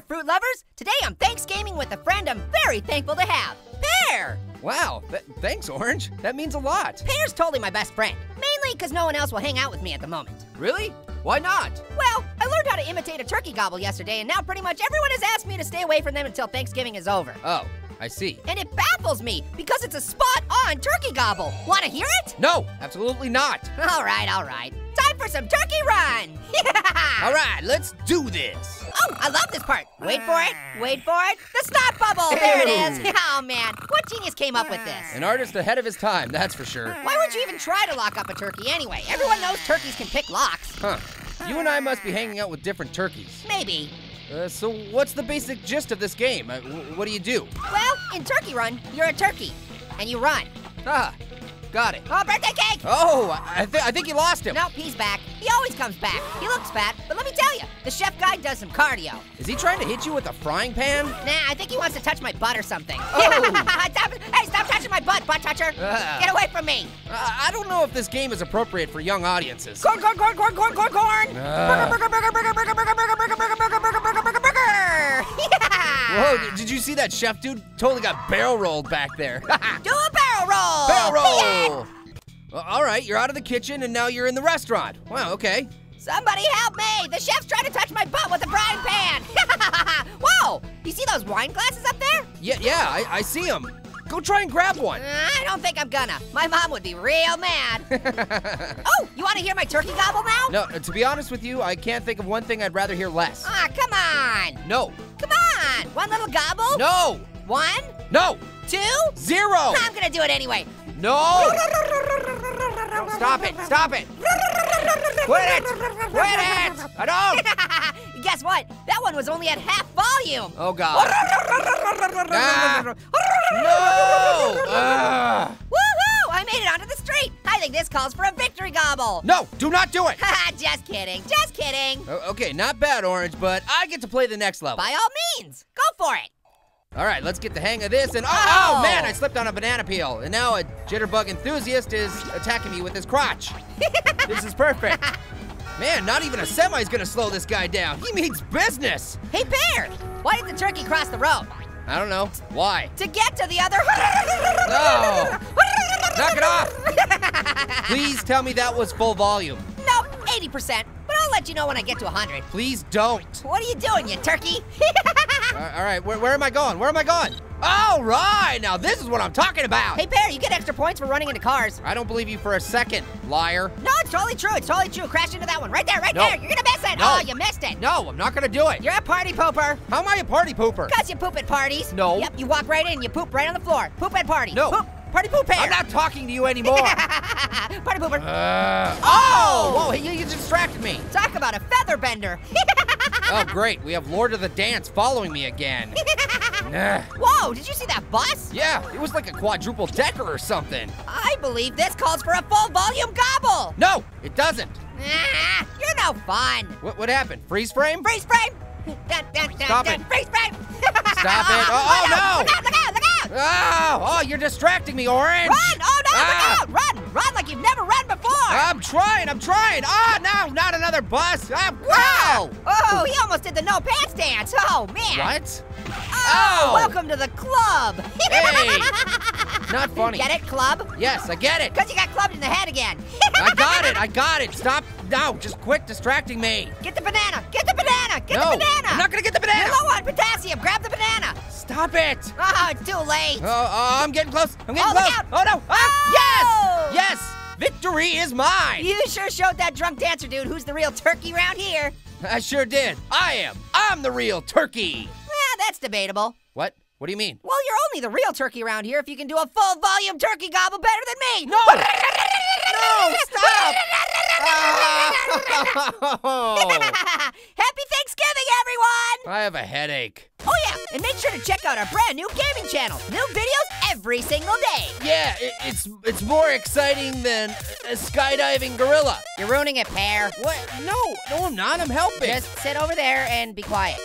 there, fruit lovers! Today I'm Thanksgaming with a friend I'm very thankful to have, Pear! Wow, thanks, Orange. That means a lot. Pear's totally my best friend, mainly because no one else will hang out with me at the moment. Really? Why not? Well, I learned how to imitate a turkey gobble yesterday, and now pretty much everyone has asked me to stay away from them until Thanksgiving is over. Oh, I see. And it baffles me, because it's a spot-on turkey gobble. Wanna hear it? No, absolutely not. All right. Time for some turkey run! Yeah! All right, let's do this. Oh, I love this part. Wait for it, wait for it. The snot bubble, there it is. Oh man, what genius came up with this? An artist ahead of his time, that's for sure. Why would you even try to lock up a turkey anyway? Everyone knows turkeys can pick locks. Huh, you and I must be hanging out with different turkeys. Maybe. So what's the basic gist of this game? What do you do? Well, in Turkey Run, you're a turkey, and you run. Ah, got it. Oh, birthday cake! Oh, I think you lost him. Nope, he's back. He always comes back. He looks fat, but let me tell you, the chef guy does some cardio. Is he trying to hit you with a frying pan? Nah, I think he wants to touch my butt or something. Oh. Hey, stop touching my butt, butt toucher. Get away from me. I don't know if this game is appropriate for young audiences. Corn, corn, corn, corn, corn, corn, corn! Burger, burger, burger, burger, burger, burger, burger, burger, burger, burger, burger, burger, burger, burger! Whoa, did you see that chef dude? Totally got barrel rolled back there. Do a barrel roll! Barrel roll! Yeah. All right, you're out of the kitchen and now you're in the restaurant. Wow, okay. Somebody help me! The chef's trying to touch my butt with a frying pan! Whoa! You see those wine glasses up there? Yeah, I see them. Go try and grab one. I don't think I'm gonna. My mom would be real mad. Oh, you wanna hear my turkey gobble now? No, to be honest with you, I can't think of one thing I'd rather hear less. Ah, come on. No. Come on, one little gobble. No. One. No. Two. Zero. I'm gonna do it anyway. No. No, stop it, stop it. Quit it, quit it. I don't. Guess what? That one was only at half volume. Oh, God. Ah. No! Woohoo! I made it onto the street. I think this calls for a victory gobble. No, do not do it. Haha, just kidding, just kidding. Okay, not bad, Orange, but I get to play the next level. By all means, go for it. All right, let's get the hang of this and oh man, I slipped on a banana peel. And now a jitterbug enthusiast is attacking me with his crotch. This is perfect. Man, not even a semi's gonna slow this guy down. He means business. Hey, Pear, why did the turkey cross the road? I don't know. Why? To get to the other. No. Knock it off. Please tell me that was full volume. No, 80%, but I'll let you know when I get to 100. Please don't. What are you doing, you turkey? All right, where am I going? Where am I going? All right, now this is what I'm talking about. Hey, Pear, you get extra points for running into cars. I don't believe you for a second, liar. No, it's totally true. It's totally true. Crash into that one. Right there, right there. You're going to miss it. No. Oh, you missed it. No, I'm not going to do it. You're a party pooper. How am I a party pooper? Because you poop at parties. No. Yep, you walk right in. You poop right on the floor. Poop at party. No. Poop. Party pooper. I'm not talking to you anymore. Party pooper. Oh! Whoa, you distracted me. Talk about a feather bender. Oh, great. We have Lord of the Dance following me again. Nah. Whoa, did you see that bus? Yeah, it was like a quadruple decker or something. I believe this calls for a full volume gobble. No, it doesn't. Ah, you're no fun. What happened? Freeze frame? Freeze frame. Stop it. Freeze frame. Stop it. Oh, no. Look out, look out, look out. Oh, you're distracting me, Orange. Run. Oh, no, look out. Run. Run like you've never run before. I'm trying. Oh, no, not another bus. Wow. Oh, he almost did the no pants dance. Oh, man. What? Oh! Welcome to the club. Hey, not funny. Get it, club? Yes, I get it. Because you got clubbed in the head again. I got it. Stop, no, just quit distracting me. Get the banana, get the banana. I'm not gonna get the banana. You're low on potassium, grab the banana. Stop it. Oh, it's too late. Oh, I'm getting close, I'm getting close. Look out. Oh, no, oh! Yes, victory is mine. You sure showed that drunk dancer dude who's the real turkey around here. I sure did, I'm the real turkey. That's debatable. What? What do you mean? Well, you're only the real turkey around here if you can do a full volume turkey gobble better than me. No! No, stop! Happy Thanksgiving, everyone! I have a headache. Oh yeah, and make sure to check out our brand new gaming channel. New videos every single day. Yeah, it's more exciting than a skydiving gorilla. You're ruining it, Pear. What? No, I'm not, I'm helping. Just sit over there and be quiet.